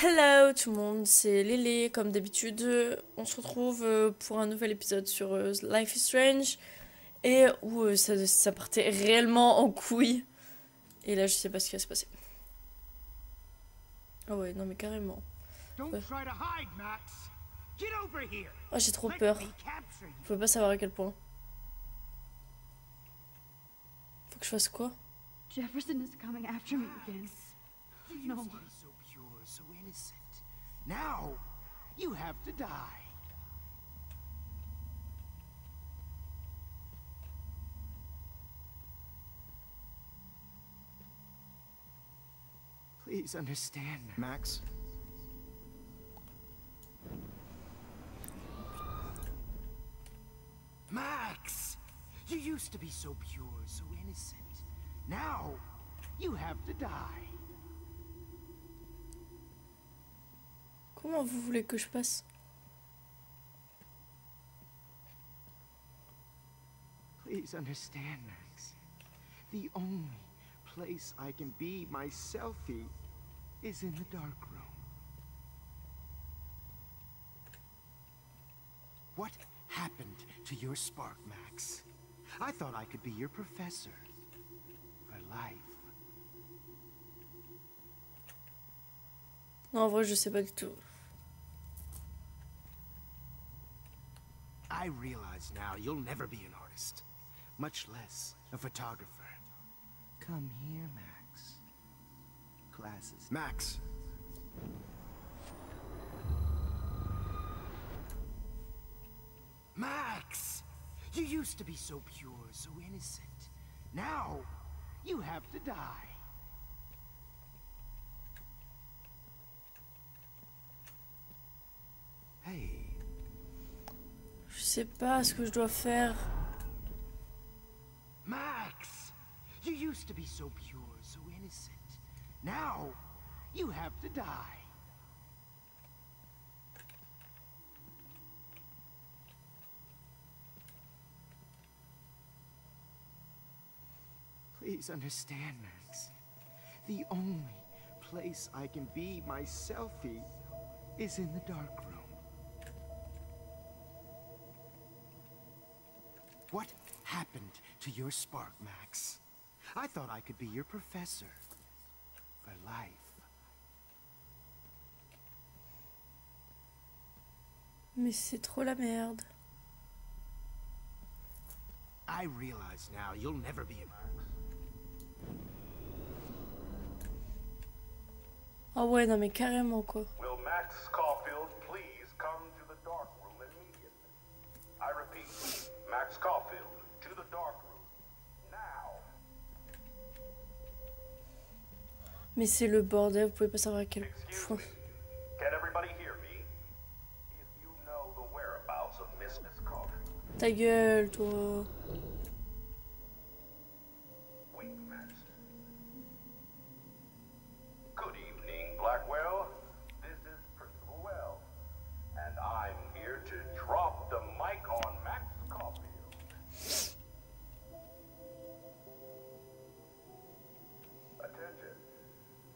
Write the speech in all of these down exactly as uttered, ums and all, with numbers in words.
Hello tout le monde, c'est Lily, comme d'habitude, on se retrouve pour un nouvel épisode sur Life is Strange, et où ça, ça partait réellement en couille, et là je sais pas ce qui va se passer. Ah ouais, non mais carrément. Ouais. Oh, j'ai trop peur, je peux pas savoir à quel point. Faut que je fasse quoi? Jefferson is coming after me again. No. So innocent. Now you have to die. Please understand, Max. Max, you used to be so pure, so innocent. Now you have to die. Comment vous voulez que je passe? Please understand, Max. The only place I can be my selfie is in the dark room. What happened to your spark, Max? I thought I could be your professor for life. Non, en vrai, je sais pas du tout. I realize now you'll never be an artist, much less a photographer. Come here, Max. Classes. Max. Max, you used to be so pure, so innocent. Now, you have to die. Je sais pas ce que je dois faire. Max, you used to be so pure, so innocent. Now, you have to die. Please understand, Max. The only place I can be my selfie is in the dark room. What happened to your spark, Max? I thought I could be your professor for life. Mais c'est trop la merde. I realize now you'll never be a mark. Ah ouais, non mais carrément quoi. Will Max Caulfield please come to the dark room immediately? I repeat. Max Caulfield, to the dark room, now. Mais c'est le bordel, vous pouvez pas savoir à quel point. Can everybody hear me? If you know the whereabouts of Miss Caulfield. Ta gueule, toi. Wait, Max. Good evening, Blackwell. This is Principal Wells, and I'm here to drop the mic on Max.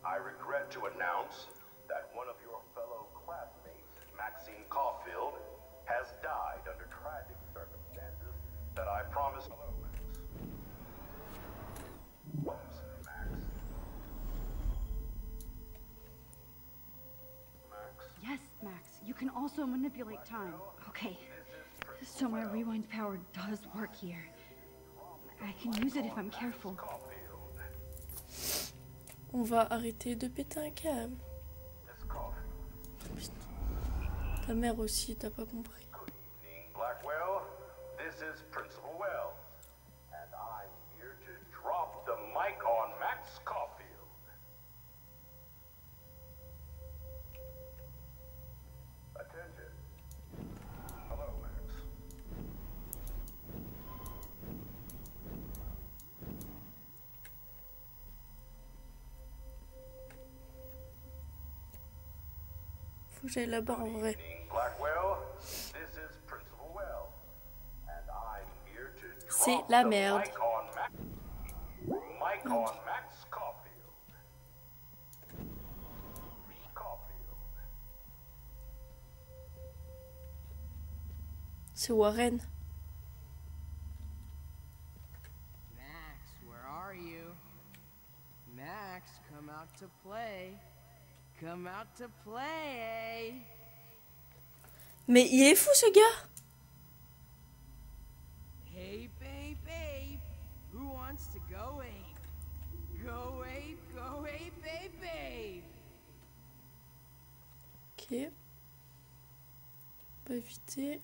I regret to announce that one of your fellow classmates, Maxine Caulfield, has died under tragic circumstances that I promise. Hello, Max. What's Max? Max? Yes, Max. You can also manipulate time. Okay. So my rewind power does work here. I can use it if I'm careful. On va arrêter de péter un câble. Ta mère aussi, t'as pas compris. Good evening, Blackwell. This is Principal Wells, and I'm here to drop the mic on Max Caulfield. Attention. Hello, Max. Faut que j'aille là-bas en vrai. C'est la merde. Merde. C'est Warren. Max, where are you? Max, come out to play. Come out to play. Mais il est fou ce gars. Hey babe, babe, who wants to go ape? Go ape, go ape, babe, babe. Ok. On peut éviter.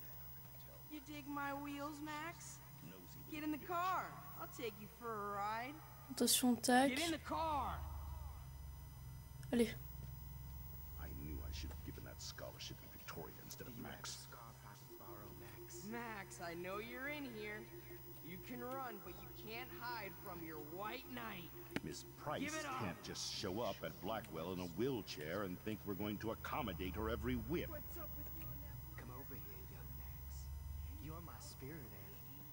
You dig my wheels, Max? Get in the car. I'll take you for a ride. Attention, tac. Get in the car. Allez. I knew I should have given that scholarship to Victoria instead of Max. Max, I know you're in here. You can run, but you can't hide from your white knight. Miss Price can't just show up at Blackwell in a wheelchair and think we're going to accommodate her every whim. What's up with you and that? Come over here, young Max. You're my spirit animal.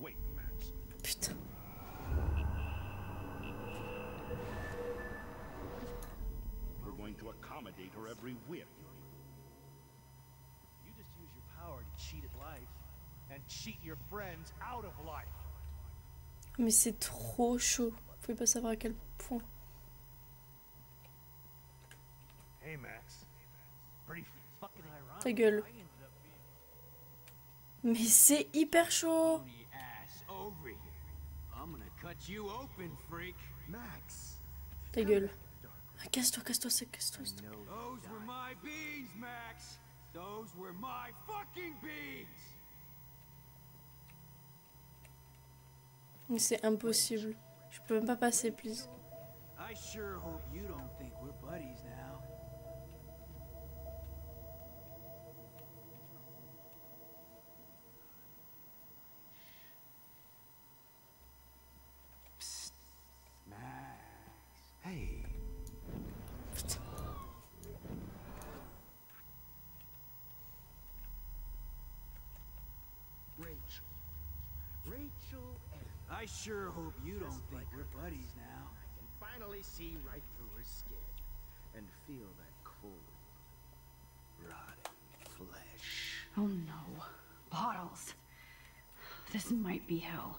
Wait, Max. Putain. We're going to accommodate her every whim. Cheat at life and cheat your friends out of life. Mais c'est trop chaud. Vous pouvez pas savoir à quel point. Hey Max. Pretty fucking ironic. Ta gueule. Mais c'est hyper chaud. Ta gueule. Ah, casse-toi, casse-toi, casse-toi. Those were my fucking beans. C'est impossible. Je peux même pas passer, please. I sure hope you don't think we're buddies now. Psst. Max. Hey. I sure hope you don't think we're buddies now. I can finally see right through her skin and feel that cold, rotting flesh. Oh no, bottles. This might be hell.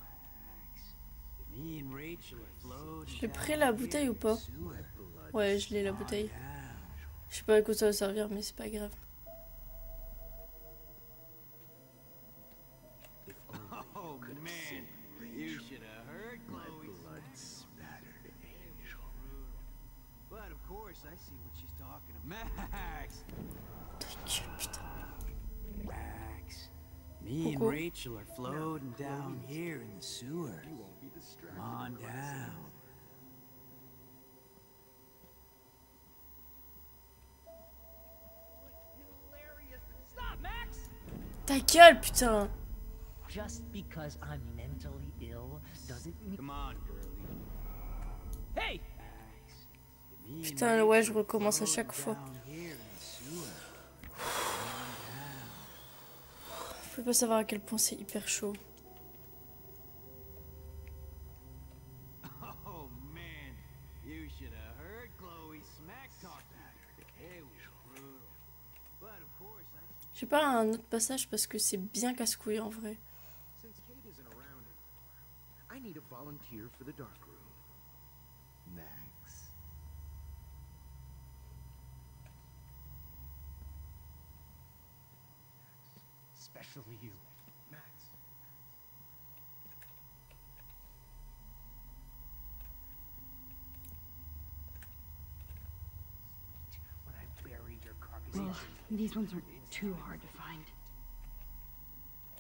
Me and Rachel float. J'ai pris la bouteille ou pas? Ouais, je l'ai la bouteille. Je sais pas à quoi ça va servir, mais c'est pas grave. Oh man. You should have heard Chloe's blood-spattered angel. But of course, I see what she's talking about. Max. Max. Me and Rachel are floating down here in the sewer. Come on down. Stop, Max. Ta gueule, putain. Just because I'm mentally ill doesn't mean. Come on, girlie. Hey! Putain, ouais, je recommence à chaque fois. Je peux pas savoir à quel point c'est hyper chaud. Oh man, you should have heard Chloe smack talk that. It was brutal. But of course, I. J'ai pas un autre passage parce que c'est bien casse-couille en vrai. I need a volunteer for the dark room. Max. Especially you, Max. When I buried your carcass. Well, these ones are too hard to find.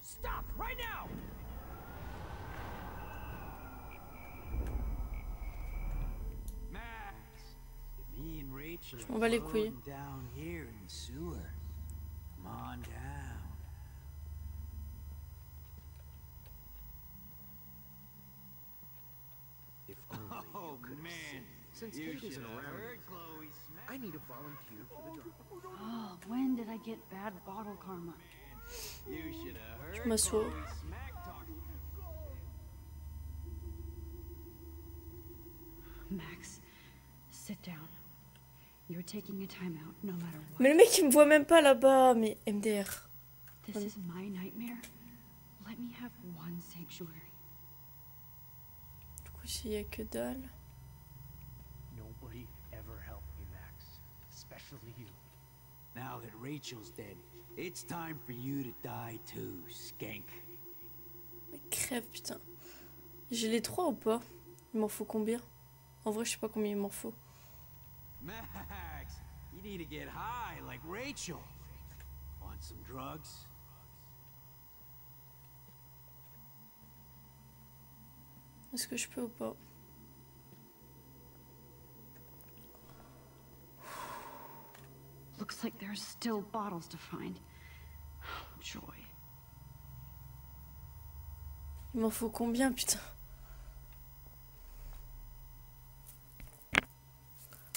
Stop right now! Je m'en bats les couilles. Oh man, since you should have heard Chloe smack. I need a volunteer for the dark. Oh, when did I get bad bottle karma? You should have heard Chloe smack talk. Max, sit down. You're taking a time out, no matter what. Mais le mec il me voit même pas là-bas, mais M D R. This is my nightmare. Let me have one sanctuary. Du coup, s'il y a que dalle. Nobody ever helped me, Max. Especially you. Now that Rachel's dead, it's time for you to die too, skank. Mais crève, putain. J'ai les trois ou pas? Il m'en faut combien? En vrai, je sais pas combien il m'en faut. Max, you need to get high like Rachel. Want some drugs? Est-ce que je peux ou pas? Looks like there's still bottles to find. Oh, joy. Il m'en faut combien, putain?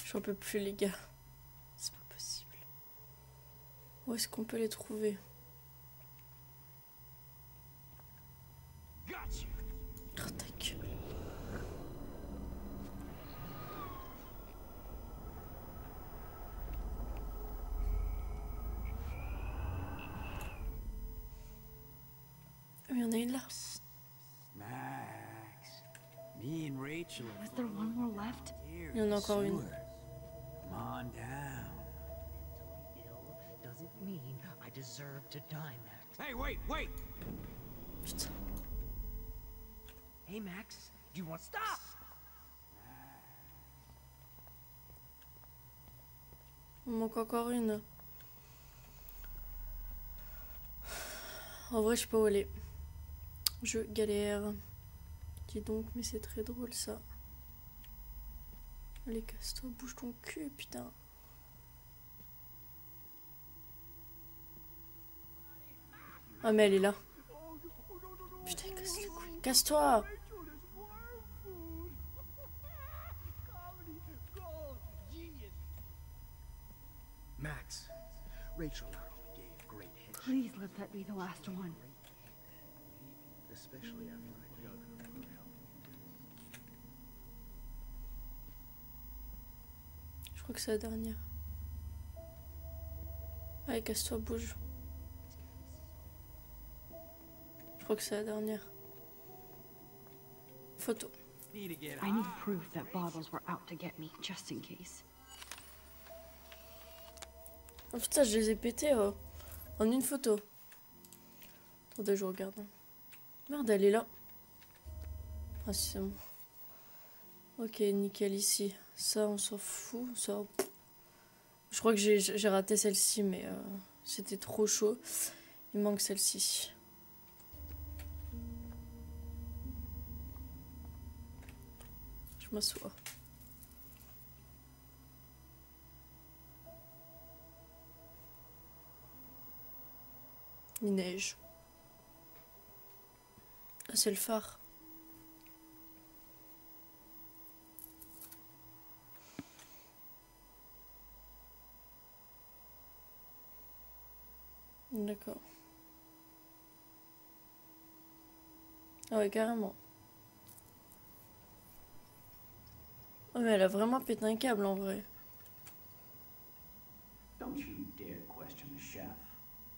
J'en peux plus, les gars. C'est pas possible. Où est-ce qu'on peut les trouver? Oh, ta gueule. Il y en a une là. Psst. Max. Me and Rachel. Was there one more left? Il y en a encore une. Come on down. Ill doesn't mean I deserve to die, Max. Hey, wait, wait. Putain. Hey, Max, do you want stop? Il manque encore une. En vrai, je peux aller. Je galère. Dis donc, mais c'est très drôle ça. Allez, casse-toi, bouge ton cul, putain. Ah, mais elle est là. Putain, casse le cul. Casse-toi! Max, Rachel not only gave great hits. Please let that be the last one. Especially after I dug her for help. Je crois que c'est la dernière. Allez, casse-toi, bouge. Je crois que c'est la dernière. Photo. I need proof that bottles were out to get me, just in case. Oh putain, je les ai pétés oh. En une photo. Attendez, je regarde. Merde, elle est là. Ah si, c'est bon. Ok, nickel ici. Ça, on s'en fout. Ça... Je crois que j'ai raté celle-ci, mais euh, c'était trop chaud. Il manque celle-ci. Je m'assois. Il neige. Ah, c'est le phare. D'accord. Ah ouais, carrément. Oh, mais elle a vraiment pété un câble en vrai. Don't you dare question the chef.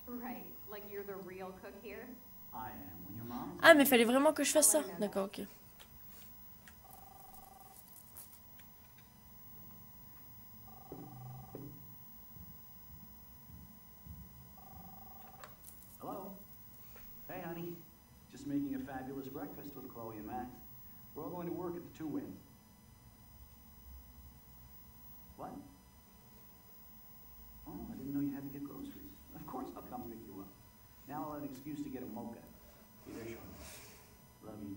Right, like you're the real cook here. I am when your mom. Ah, mais fallait vraiment que je fasse ça. D'accord, ok. Making a fabulous breakfast with Chloe and Max. We're all going to work at the Two-Win. What? Oh, I didn't know you had to get groceries. Of course I'll come pick you up. Now I'll have an excuse to get a mocha. Either short. Love you.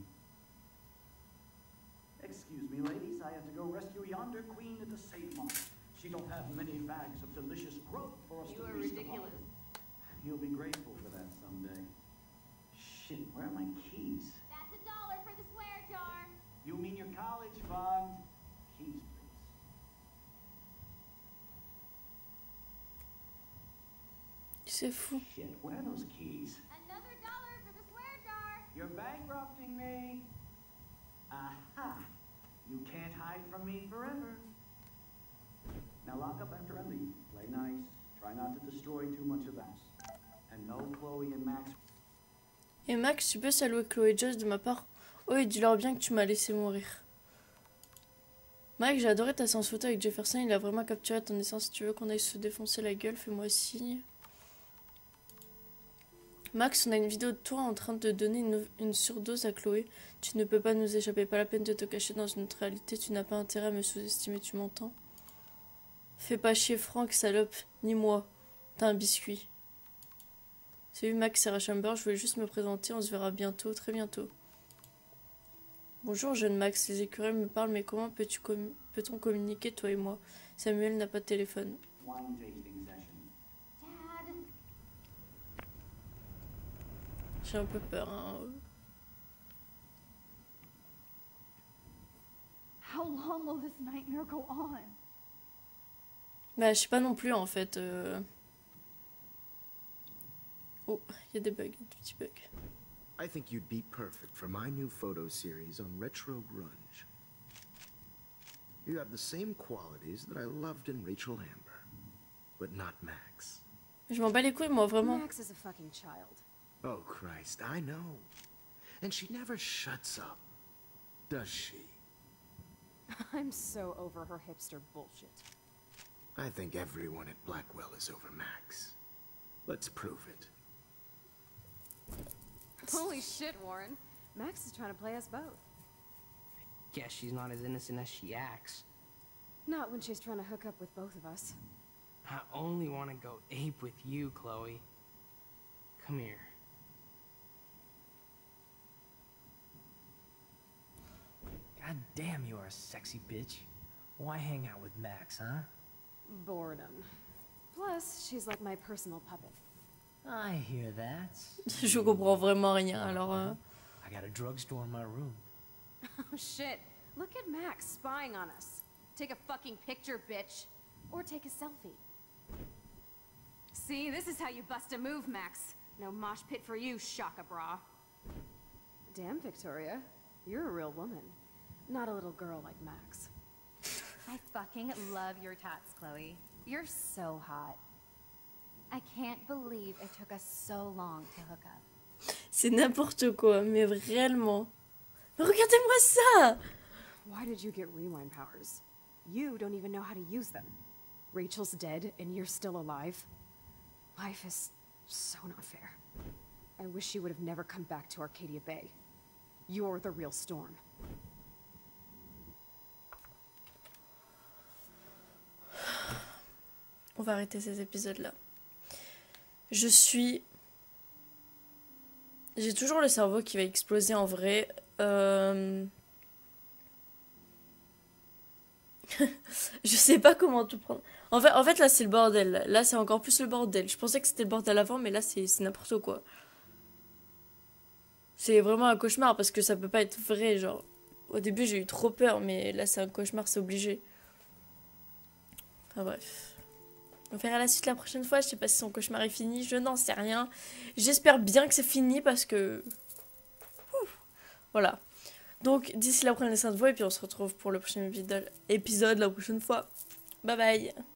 Excuse me, ladies. I have to go rescue yonder queen at the safe mart. She don't have many bags of delicious growth for us to feast upon. You are ridiculous. You'll be grateful for that someday. Shit, where are my keys? That's a dollar for the swear jar. You mean your college fund? Keys, please. C'est fou. Shit, where are those keys? Another dollar for the swear jar. You're bankrupting me. Aha. You can't hide from me forever. Now lock up after I leave. Play nice. Try not to destroy too much of us. And Et Max, tu peux saluer Chloe et Josh de ma part. Oh, et dis-leur bien que tu m'as laissé mourir. Mike, j'ai adoré ta séance photo avec Jefferson. Il a vraiment capturé ton essence. Si tu veux qu'on aille se défoncer la gueule, fais-moi signe. Max, on a une vidéo de toi en train de donner une, une surdose à Chloé. Tu ne peux pas nous échapper. Pas la peine de te cacher dans une autre réalité. Tu n'as pas intérêt à me sous-estimer. Tu m'entends? Fais pas chier Franck, salope. Ni moi. T'as un biscuit. Salut Max, Sarah Chamber. Je voulais juste me présenter. On se verra bientôt. Très bientôt. Bonjour jeune Max, les écureuils me parlent, mais comment peux-tu com peut-on communiquer, toi et moi? Samuel n'a pas de téléphone. J'ai un peu peur, hein. Bah, je sais pas non plus, en fait. Euh... Oh, il y a des bugs, des petits bugs. I think you'd be perfect for my new photo series on retro grunge. You have the same qualities that I loved in Rachel Amber, but not Max. Je m'en bats les couilles, moi, vraiment. Max is a fucking child. Oh Christ, I know. And she never shuts up, does she? I'm so over her hipster bullshit. I think everyone at Blackwell is over Max. Let's prove it. Holy shit, Warren. Max is trying to play us both. I guess she's not as innocent as she acts. Not when she's trying to hook up with both of us. I only want to go ape with you, Chloe. Come here. God damn, you are a sexy bitch. Why hang out with Max, huh? Boredom. Plus, she's like my personal puppet. I hear that. Je comprends vraiment rien, alors. Euh... I got a drugstore in my room. Oh shit! Look at Max spying on us. Take a fucking picture, bitch, or take a selfie. See, this is how you bust a move, Max. No mosh pit for you, shaka bra. Damn, Victoria, you're a real woman, not a little girl like Max. I fucking love your tats, Chloe. You're so hot. I can't believe it took us so long to hook up. C'est n'importe quoi, mais réellement. Mais regardez-moi ça! Why did you get rewind powers? You don't even know how to use them. Rachel's dead and you're still alive. Life is so not fair. I wish you would have never come back to Arcadia Bay. You're the real storm. On va arrêter ces épisodes-là. Je suis... J'ai toujours le cerveau qui va exploser en vrai. Euh... Je sais pas comment tout prendre. En fait, en fait là c'est le bordel. Là c'est encore plus le bordel. Je pensais que c'était le bordel avant, mais là c'est n'importe quoi. C'est vraiment un cauchemar parce que ça peut pas être vrai. Genre, au début j'ai eu trop peur, mais là c'est un cauchemar, c'est obligé. Enfin bref. On verra la suite la prochaine fois. Je sais pas si son cauchemar est fini. Je n'en sais rien. J'espère bien que c'est fini parce que... Ouf. Voilà. Donc, d'ici là, prenez soin de vous. Et puis, on se retrouve pour le prochain épisode la prochaine fois. Bye bye.